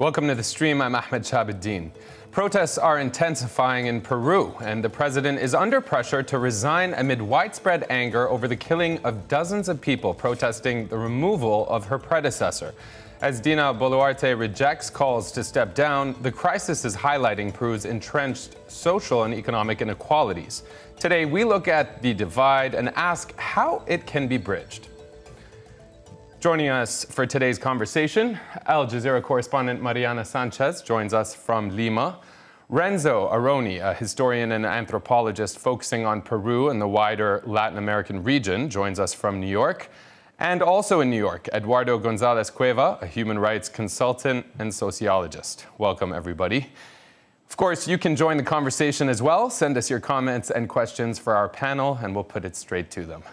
Welcome to the stream. I'm Ahmed Shabaddin. Protests are intensifying in Peru, and the president is under pressure to resign amid widespread anger over the killing of dozens of people protesting the removal of her predecessor. As Dina Boluarte rejects calls to step down, the crisis is highlighting Peru's entrenched social and economic inequalities. Today, we look at the divide and ask how it can be bridged. Joining us for today's conversation, Al Jazeera correspondent Mariana Sanchez joins us from Lima. Renzo Aroni, a historian and anthropologist focusing on Peru and the wider Latin American region, joins us from New York. And also in New York, Eduardo Gonzalez Cueva, a human rights consultant and sociologist. Welcome, everybody. Of course, you can join the conversation as well. Send us your comments and questions for our panel, and we'll put it straight to them.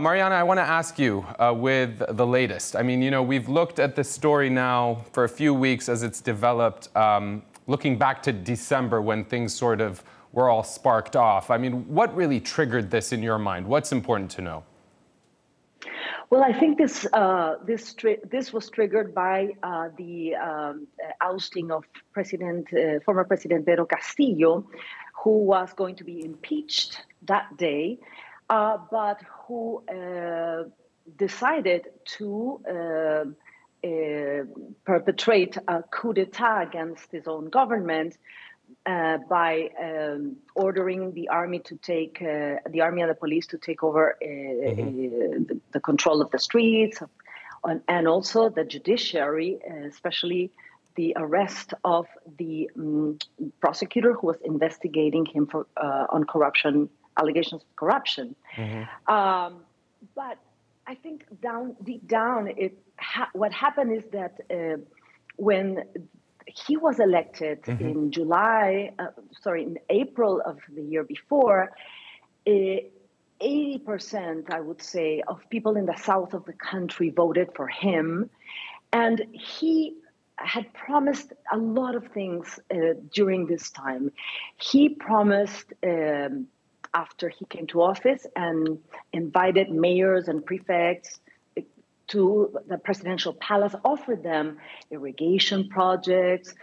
Mariana, I want to ask you with the latest. I mean, you know, we've looked at this story now for a few weeks as it's developed, looking back to December when things sort of were all sparked off. I mean, what really triggered this in your mind? What's important to know? Well, I think this was triggered by the ousting of former President Pedro Castillo, who was going to be impeached that day. But who decided to perpetrate a coup d'etat against his own government by ordering the army to take the army and the police to take over the control of the streets, and also the judiciary, especially the arrest of the prosecutor who was investigating him for on corruption. Allegations of corruption. Mm-hmm. But I think deep down, what happened is that when he was elected mm-hmm. in April of the year before, 80%, I would say, of people in the south of the country voted for him. And he had promised a lot of things during this time. He promised... After he came to office and invited mayors and prefects to the presidential palace, offered them irrigation projects,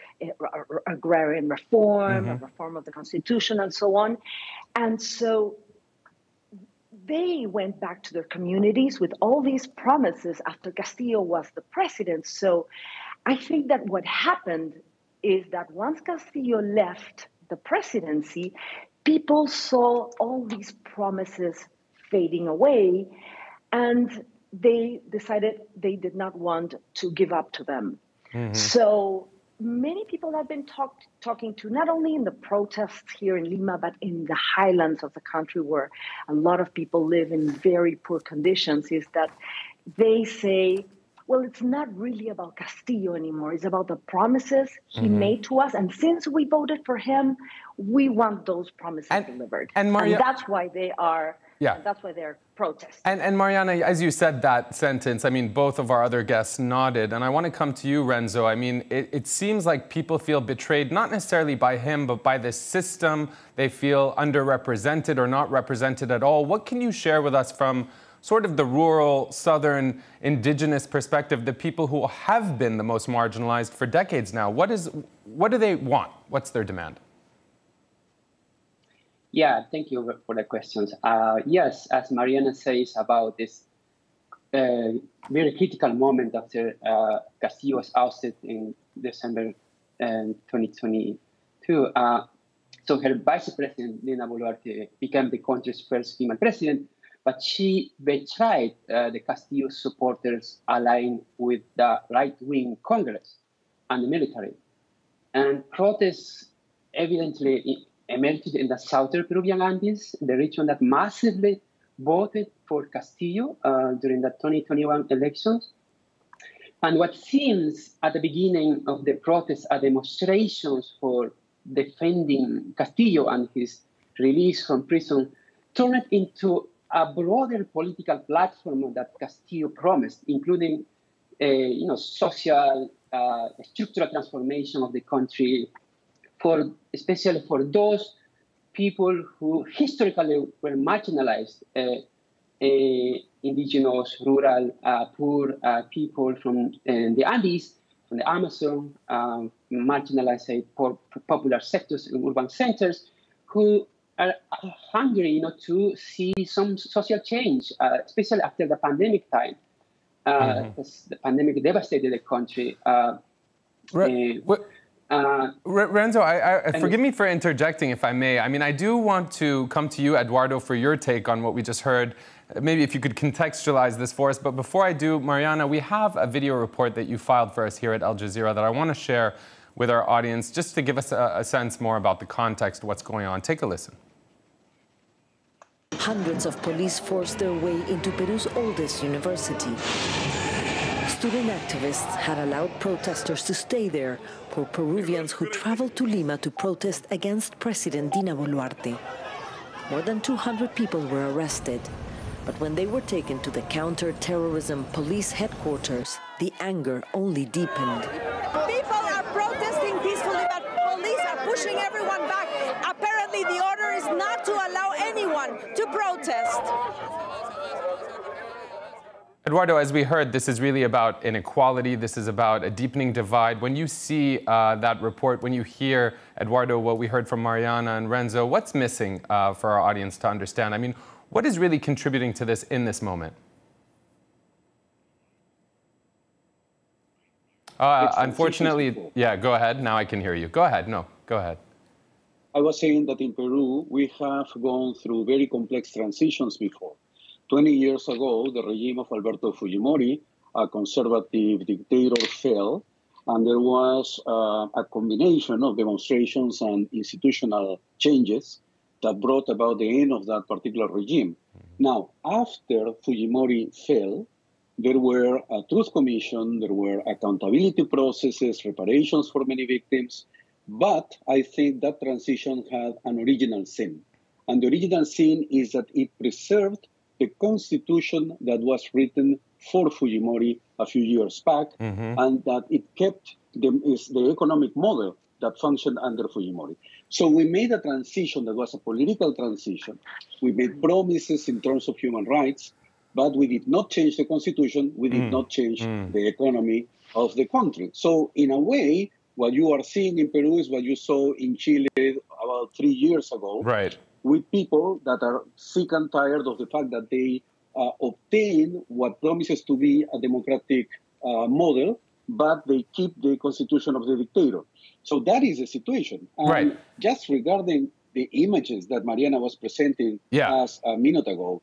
agrarian reform, mm-hmm. a reform of the constitution, and so on. And so they went back to their communities with all these promises after Castillo was the president. So I think that what happened is that once Castillo left the presidency, people saw all these promises fading away, and they decided they did not want to give up to them. Mm-hmm. So many people I've been talking to, not only in the protests here in Lima, but in the highlands of the country where a lot of people live in very poor conditions, is that they say, well, it's not really about Castillo anymore. It's about the promises he mm-hmm. made to us. And since we voted for him, we want those promises delivered. And that's why they are protesting. And Mariana, as you said that sentence, I mean, both of our other guests nodded. And I want to come to you, Renzo. I mean, it seems like people feel betrayed, not necessarily by him, but by the system. They feel underrepresented or not represented at all. What can you share with us from sort of the rural, southern, indigenous perspective, the people who have been the most marginalized for decades now? What do they want? What's their demand? Yeah, thank you for the questions. Yes, as Mariana says about this very critical moment after Castillo was ousted in December 2022, so her vice president, Dina Boluarte, became the country's first female president, but she betrayed the Castillo supporters aligned with the right-wing Congress and the military. And protests evidently emerged in the southern Peruvian Andes, the region that massively voted for Castillo during the 2021 elections. And what seems at the beginning of the protests are demonstrations for defending Castillo and his release from prison turned into a broader political platform that Castillo promised, including social structural transformation of the country, especially for those people who historically were marginalized, indigenous, rural, poor people from the Andes, from the Amazon, marginalized popular sectors in urban centers, who are hungry, to see some social change, especially after the pandemic time. The pandemic devastated the country. Renzo, forgive me for interjecting, if I may. I mean, I do want to come to you, Eduardo, for your take on what we just heard. Maybe if you could contextualize this for us. But before I do, Mariana, we have a video report that you filed for us here at Al Jazeera that I want to share with our audience, just to give us a sense more about the context, what's going on. Take a listen. Hundreds of police forced their way into Peru's oldest university. Student activists had allowed protesters to stay there for Peruvians who traveled to Lima to protest against President Dina Boluarte. More than 200 people were arrested. But when they were taken to the counter-terrorism police headquarters, the anger only deepened. People are protesting peacefully, but police are pushing everyone back. Apparently, the order is not to allow anyone to protest. Eduardo, as we heard, this is really about inequality. This is about a deepening divide. When you see that report, when you hear, Eduardo, what we heard from Mariana and Renzo, what's missing for our audience to understand? I mean, what is really contributing to this in this moment? Unfortunately, yeah, go ahead. Now I can hear you. Go ahead. No, go ahead. I was saying that in Peru, we have gone through very complex transitions before. 20 years ago, the regime of Alberto Fujimori, a conservative dictator, fell, and there was a combination of demonstrations and institutional changes that brought about the end of that particular regime. Now, after Fujimori fell, there were a truth commission, there were accountability processes, reparations for many victims, but I think that transition had an original sin. And the original sin is that it preserved the constitution that was written for Fujimori a few years back, and that it kept the economic model that functioned under Fujimori. So we made a transition that was a political transition. We made promises in terms of human rights, but we did not change the constitution. We did not change the economy of the country. So in a way, what you are seeing in Peru is what you saw in Chile about 3 years ago, right, with people that are sick and tired of the fact that they obtain what promises to be a democratic model, but they keep the constitution of the dictator. So that is the situation. And right, just regarding the images that Mariana was presenting just a minute ago,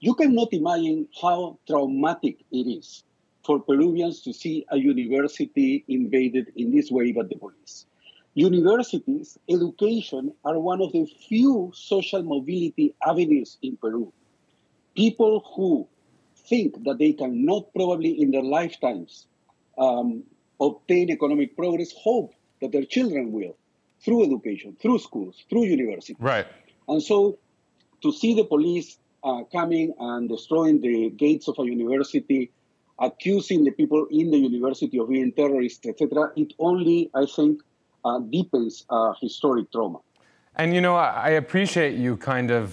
you cannot imagine how traumatic it is for Peruvians to see a university invaded in this way by the police. Universities, education, are one of the few social mobility avenues in Peru. People who think that they cannot probably in their lifetimes obtain economic progress hope that their children will, through education, through schools, through universities. Right. And so to see the police coming and destroying the gates of a university, accusing the people in the university of being terrorists, etc., it only, I think, deepens historic trauma. And, you know, I appreciate you kind of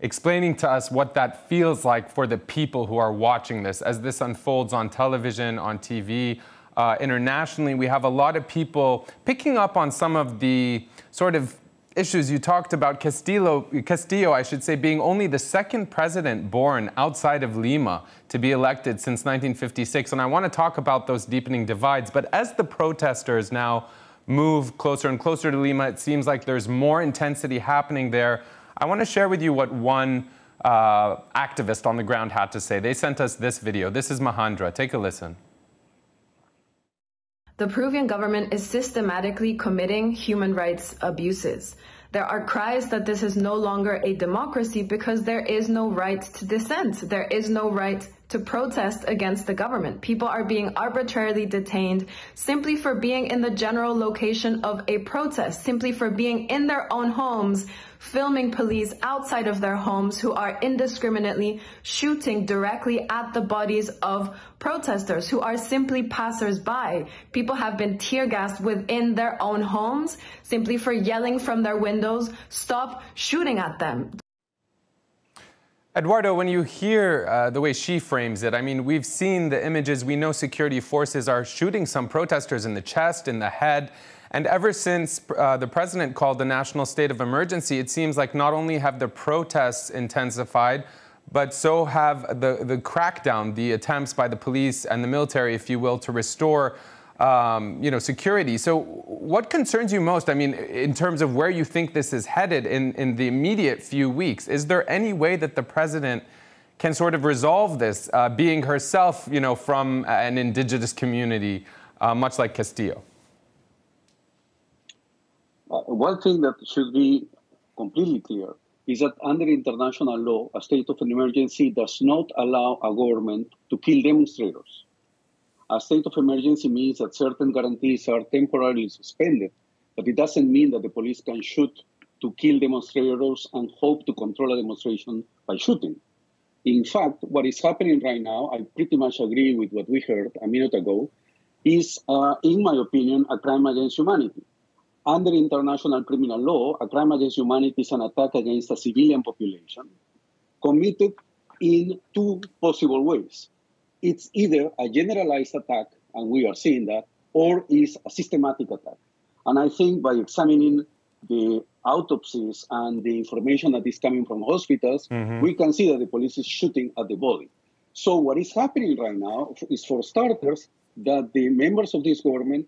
explaining to us what that feels like for the people who are watching this. As this unfolds on television, on TV, internationally, we have a lot of people picking up on some of the sort of issues you talked about. Castillo, I should say, being only the second president born outside of Lima to be elected since 1956. And I want to talk about those deepening divides. But as the protesters now move closer and closer to Lima, it seems like there's more intensity happening there. I want to share with you what one activist on the ground had to say. They sent us this video. This is Mahandra. Take a listen. The Peruvian government is systematically committing human rights abuses. There are cries that this is no longer a democracy because there is no right to dissent. There is no right to protest against the government. People are being arbitrarily detained simply for being in the general location of a protest, simply for being in their own homes, filming police outside of their homes who are indiscriminately shooting directly at the bodies of protesters who are simply passers-by. People have been tear-gassed within their own homes simply for yelling from their windows, "Stop shooting at them." Eduardo, when you hear the way she frames it, I mean, we've seen the images. We know security forces are shooting some protesters in the chest, in the head. And ever since the president called the national state of emergency, it seems like not only have the protests intensified, but so have the crackdown, the attempts by the police and the military, if you will, to restore security. So what concerns you most? I mean, in terms of where you think this is headed in the immediate few weeks, is there any way that the president can sort of resolve this, being herself, you know, from an indigenous community, much like Castillo? One thing that should be completely clear is that under international law, a state of an emergency does not allow a government to kill demonstrators. A state of emergency means that certain guarantees are temporarily suspended, but it doesn't mean that the police can shoot to kill demonstrators and hope to control a demonstration by shooting. In fact, what is happening right now, I pretty much agree with what we heard a minute ago, is, in my opinion, a crime against humanity. Under international criminal law, a crime against humanity is an attack against a civilian population committed in two possible ways. It's either a generalized attack, and we are seeing that, or it's a systematic attack. And I think by examining the autopsies and the information that is coming from hospitals, we can see that the police is shooting at the body. So what is happening right now is, for starters, that the members of this government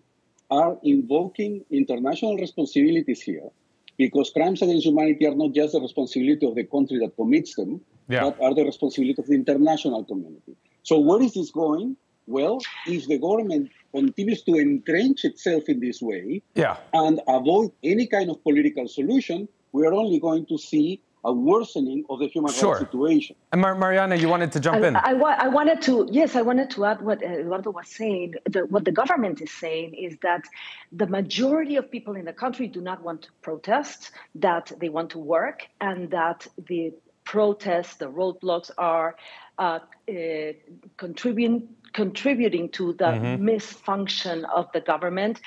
are invoking international responsibilities here, because crimes against humanity are not just the responsibility of the country that commits them, but are the responsibility of the international community. So where is this going? Well, if the government continues to entrench itself in this way and avoid any kind of political solution, we are only going to see a worsening of the human rights situation. And Mariana, you wanted to jump in. I wanted to add what Eduardo was saying. What the government is saying is that the majority of people in the country do not want to protest, that they want to work, and that the protests, the roadblocks are contributing to the misfunction of the government.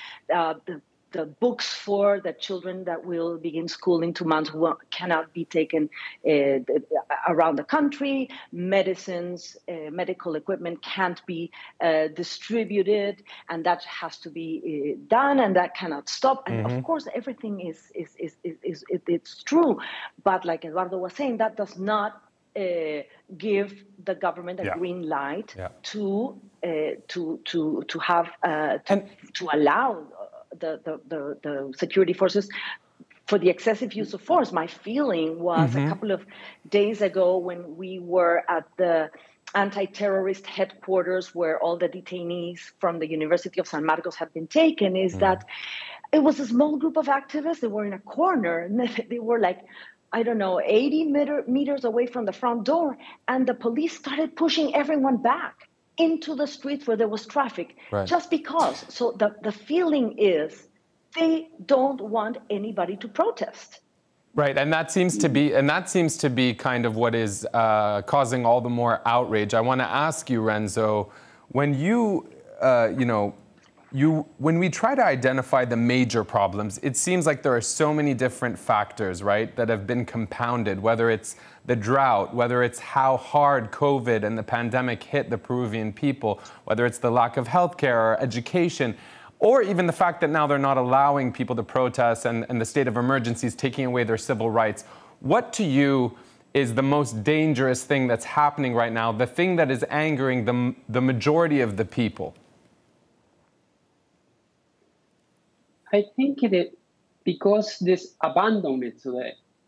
The books for the children that will begin school in 2 months cannot be taken around the country. Medicines, medical equipment can't be distributed, and that has to be done, and that cannot stop. And of course, everything it's true. But like Eduardo was saying, that does not give the government a green light to allow the security forces for the excessive use of force. My feeling was a couple of days ago when we were at the anti-terrorist headquarters where all the detainees from the University of San Marcos have been taken, is that it was a small group of activists. They were in a corner, and they were like, I don't know, 80 meters away from the front door, and the police started pushing everyone back into the streets where there was traffic, just because. So the feeling is they don't want anybody to protest. Right, and that seems to be kind of what is causing all the more outrage. I want to ask you, Renzo, when you, when we try to identify the major problems, it seems like there are so many different factors, right, that have been compounded, whether it's the drought, whether it's how hard COVID and the pandemic hit the Peruvian people, whether it's the lack of healthcare or education, or even the fact that now they're not allowing people to protest and the state of emergency is taking away their civil rights. What to you is the most dangerous thing that's happening right now, the thing that is angering the majority of the people? I think that because this abandonment to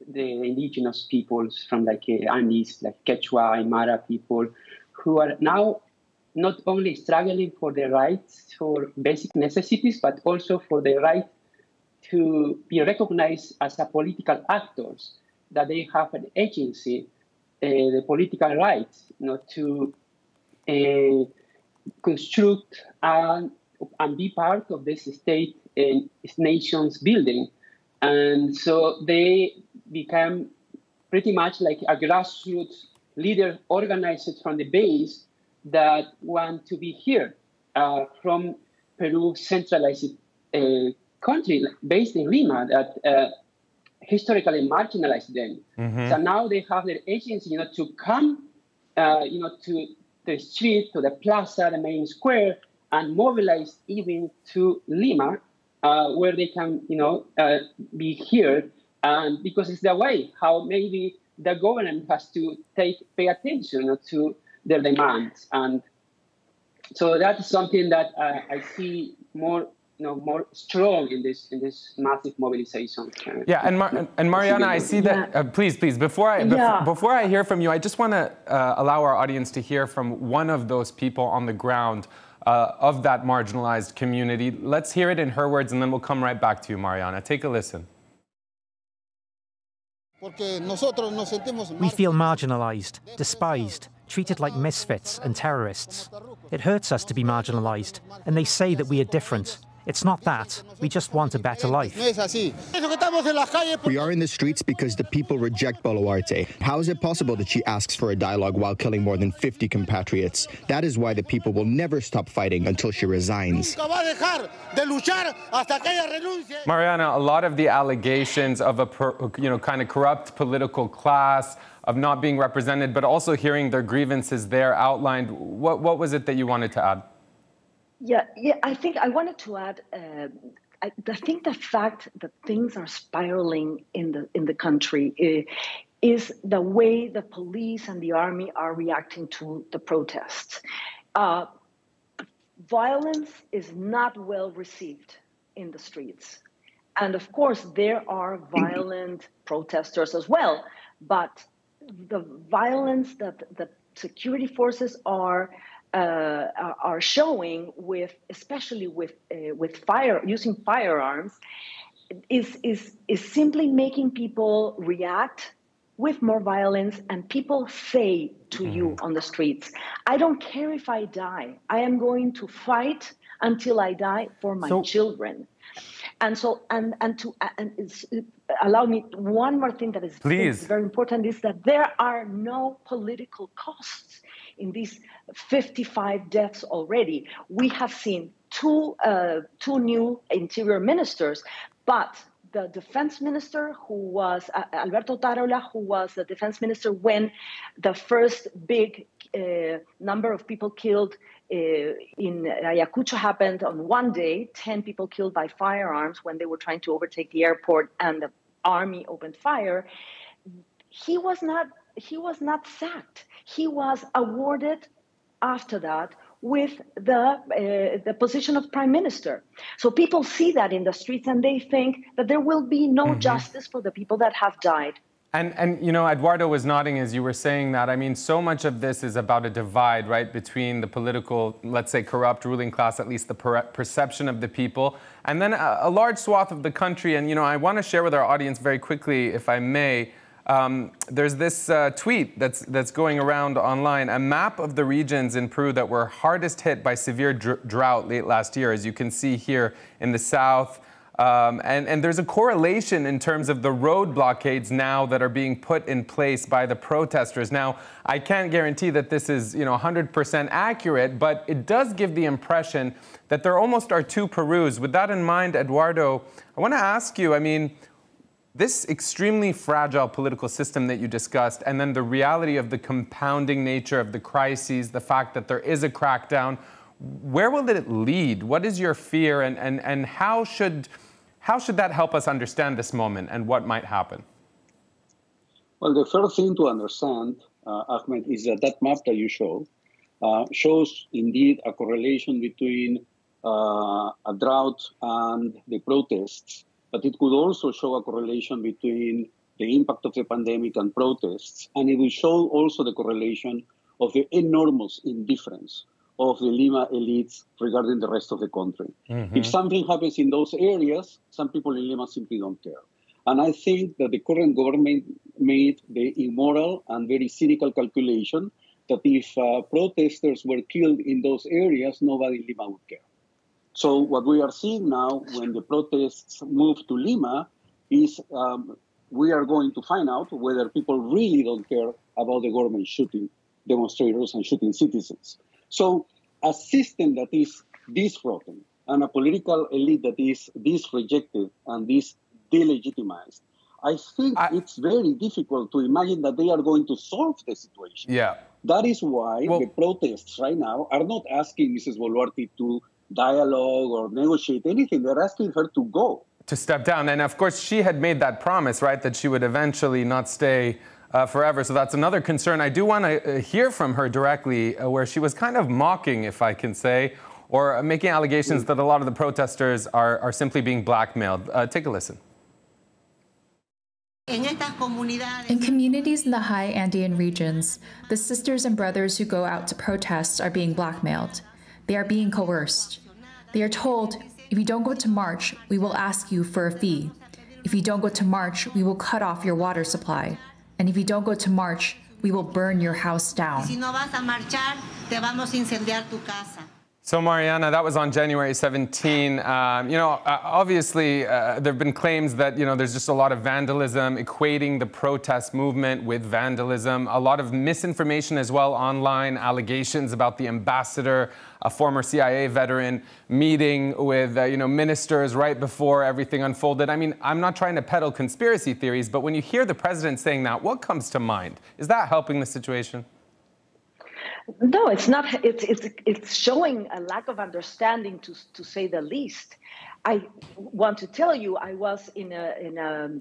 the indigenous peoples from like Andes, like Quechua, Aymara people, who are now not only struggling for their rights, for basic necessities, but also for the right to be recognized as a political actors, that they have an agency, the political rights, you know, to construct and be part of this state and nations building. And so they become pretty much like a grassroots leader organized from the base that want to be here from Peru, centralized country based in Lima, that historically marginalized them. Mm-hmm. So now they have their agency, to come, to the street, to the plaza, the main square, and mobilize even to Lima, where they can, be heard. And because it's the way how maybe the government has to pay attention to their demands. And so that's something that I see more, more strong in this massive mobilization. Yeah, and Mariana, I see that. Yeah. Please, before I hear from you, I just want to allow our audience to hear from one of those people on the ground of that marginalized community. Let's hear it in her words, and then we'll come right back to you, Mariana. Take a listen. We feel marginalized, despised, treated like misfits and terrorists. It hurts us to be marginalized, and they say that we are different. It's not that. We just want a better life. We are in the streets because the people reject Boluarte. How is it possible that she asks for a dialogue while killing more than 50 compatriots? That is why the people will never stop fighting until she resigns. Mariana, a lot of the allegations of a kind of corrupt political class, of not being represented, but also hearing their grievances there outlined. What was it that you wanted to add? Yeah, I think I wanted to add, I think the fact that things are spiraling in the country is the way the police and the army are reacting to the protests. Violence is not well received in the streets. And of course, there are violent protesters as well, but the violence that the security forces are showing, especially with using firearms, is simply making people react with more violence. And people say to you on the streets, "I don't care if I die. I am going to fight until I die for my children." And so, allow me one more thing that is very important, is that there are no political costs in these 55 deaths already. We have seen two new interior ministers, but the defense minister, who was Alberto Tarola, who was the defense minister when the first big number of people killed in Ayacucho happened on one day, 10 people killed by firearms when they were trying to overtake the airport and the army opened fire. He was not sacked. He was awarded after that with the position of prime minister. So people see that in the streets and they think that there will be no justice for the people that have died. And Eduardo was nodding as you were saying that. I mean, so much of this is about a divide, right, between the political, let's say, corrupt ruling class, at least the perception of the people, and then a large swath of the country. And, I want to share with our audience very quickly, if I may, there's this tweet that's going around online, a map of the regions in Peru that were hardest hit by severe drought late last year, as you can see here in the south. And there's a correlation in terms of the road blockades now that are being put in place by the protesters. Now, I can't guarantee that this is 100% accurate, but it does give the impression that there almost are two Perus. With that in mind, Eduardo, I want to ask you, this extremely fragile political system that you discussed, and then the reality of the compounding nature of the crises, the fact that there is a crackdown, where will it lead? What is your fear, and how should that help us understand this moment and what might happen? Well, the first thing to understand, Ahmed, is that map that you show shows indeed a correlation between a drought and the protests, but it could also show a correlation between the impact of the pandemic and protests, and it will show also the correlation of the enormous indifference of the Lima elites regarding the rest of the country. Mm-hmm. If something happens in those areas, some people in Lima simply don't care. And I think that the current government made the immoral and very cynical calculation that if protesters were killed in those areas, nobody in Lima would care. So what we are seeing now when the protests move to Lima is we are going to find out whether people really don't care about the government shooting demonstrators and shooting citizens. So a system that is this broken and a political elite that is this rejected and this delegitimized I think it's very difficult to imagine that they are going to solve the situation. Yeah. That is why the protests right now are not asking Mrs. Boluarte to dialogue or negotiate anything. They're asking her to go. To step down. And of course, she had made that promise, right, that she would eventually not stay forever. So that's another concern. I do want to hear from her directly, where she was kind of mocking, if I can say, or making allegations that a lot of the protesters are simply being blackmailed. Take a listen. In communities in the high Andean regions, the sisters and brothers who go out to protest are being blackmailed. They are being coerced. They are told, if you don't go to march, we will ask you for a fee. If you don't go to march, we will cut off your water supply. And if you don't go to march, we will burn your house down. So, Mariana, that was on January 17. You know, obviously, there have been claims that, you know, there's just a lot of vandalism, equating the protest movement with vandalism, a lot of misinformation as well online, allegations about the ambassador, a former CIA veteran, meeting with, you know, ministers right before everything unfolded. I mean, I'm not trying to peddle conspiracy theories, but when you hear the president saying that, what comes to mind? Is that helping the situation? No, it's not. It's showing a lack of understanding, to say the least. I want to tell you, I was in a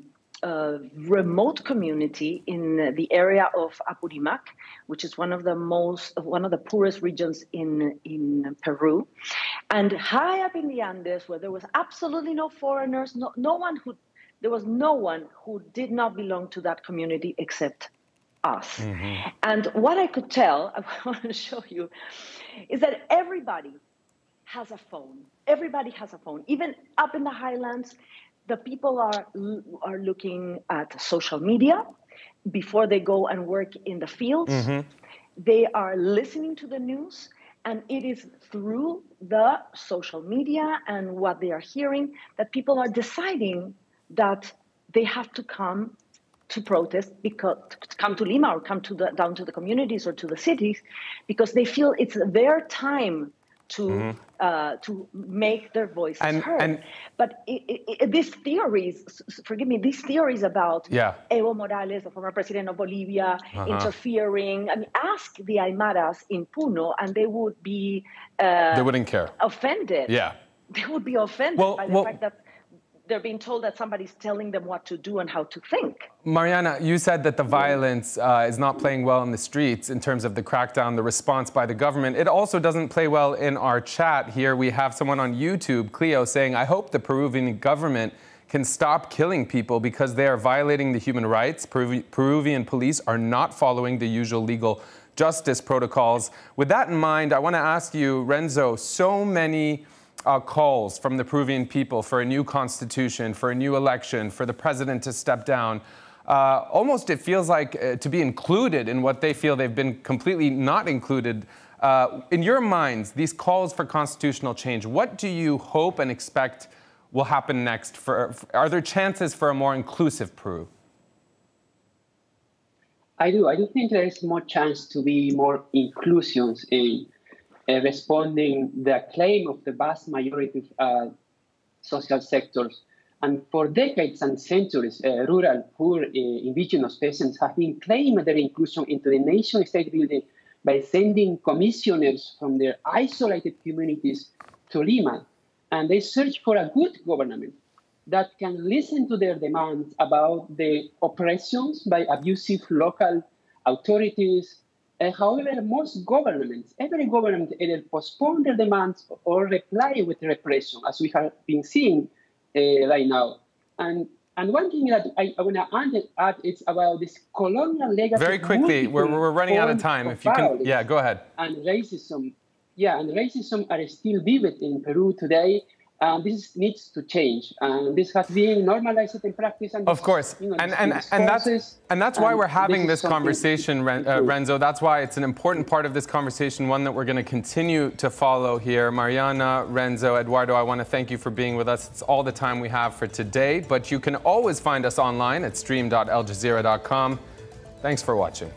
remote community in the area of Apurimac, which is one of the poorest regions in Peru, and high up in the Andes, where there was absolutely no foreigners, no one who did not belong to that community except us. Mm-hmm. And what I could tell, I want to show you, is that everybody has a phone. Everybody has a phone. Even up in the highlands, the people are looking at social media before they go and work in the fields. Mm-hmm. They are listening to the news, and it is through the social media and what they are hearing that people are deciding that they have to come to protest, because come to Lima or come to down to the communities or to the cities, because they feel it's their time to make their voices heard. But these theories, forgive me, these theories about Evo Morales, the former president of Bolivia, interfering. I mean, ask the Aymaras in Puno, and they would be they wouldn't care. Offended. Yeah, they would be offended by the fact that they're being told that somebody's telling them what to do and how to think. Mariana, you said that the violence is not playing well in the streets in terms of the crackdown, the response by the government. It also doesn't play well in our chat here. We have someone on YouTube, Cleo, saying, I hope the Peruvian government can stop killing people because they are violating the human rights. Peruvian police are not following the usual legal justice protocols. With that in mind, I want to ask you, Renzo, so many calls from the Peruvian people for a new constitution, for a new election, for the president to step down. Almost it feels like to be included in what they feel they've been completely not included. In your minds, these calls for constitutional change, what do you hope and expect will happen next? Are there chances for a more inclusive Peru? I do think there is more chance to be more inclusions in responding the claim of the vast majority of social sectors. And for decades and centuries, rural, poor, indigenous peasants have been claiming their inclusion into the nation-state building by sending commissioners from their isolated communities to Lima. And they search for a good government that can listen to their demands about the oppressions by abusive local authorities. However, most governments, every government, either postpone their demands or reply with repression, as we have been seeing right now. And one thing that I want to add is about this colonial legacy. Very quickly, we're running out of time. If you can, yeah, go ahead. And racism, are still vivid in Peru today. This needs to change, and this has been normalized in practice. And of course, you know, and that's why we're having this conversation, Renzo. That's why it's an important part of this conversation, one that we're going to continue to follow here. Mariana, Renzo, Eduardo, I want to thank you for being with us. It's all the time we have for today, but you can always find us online at stream.aljazeera.com. Thanks for watching.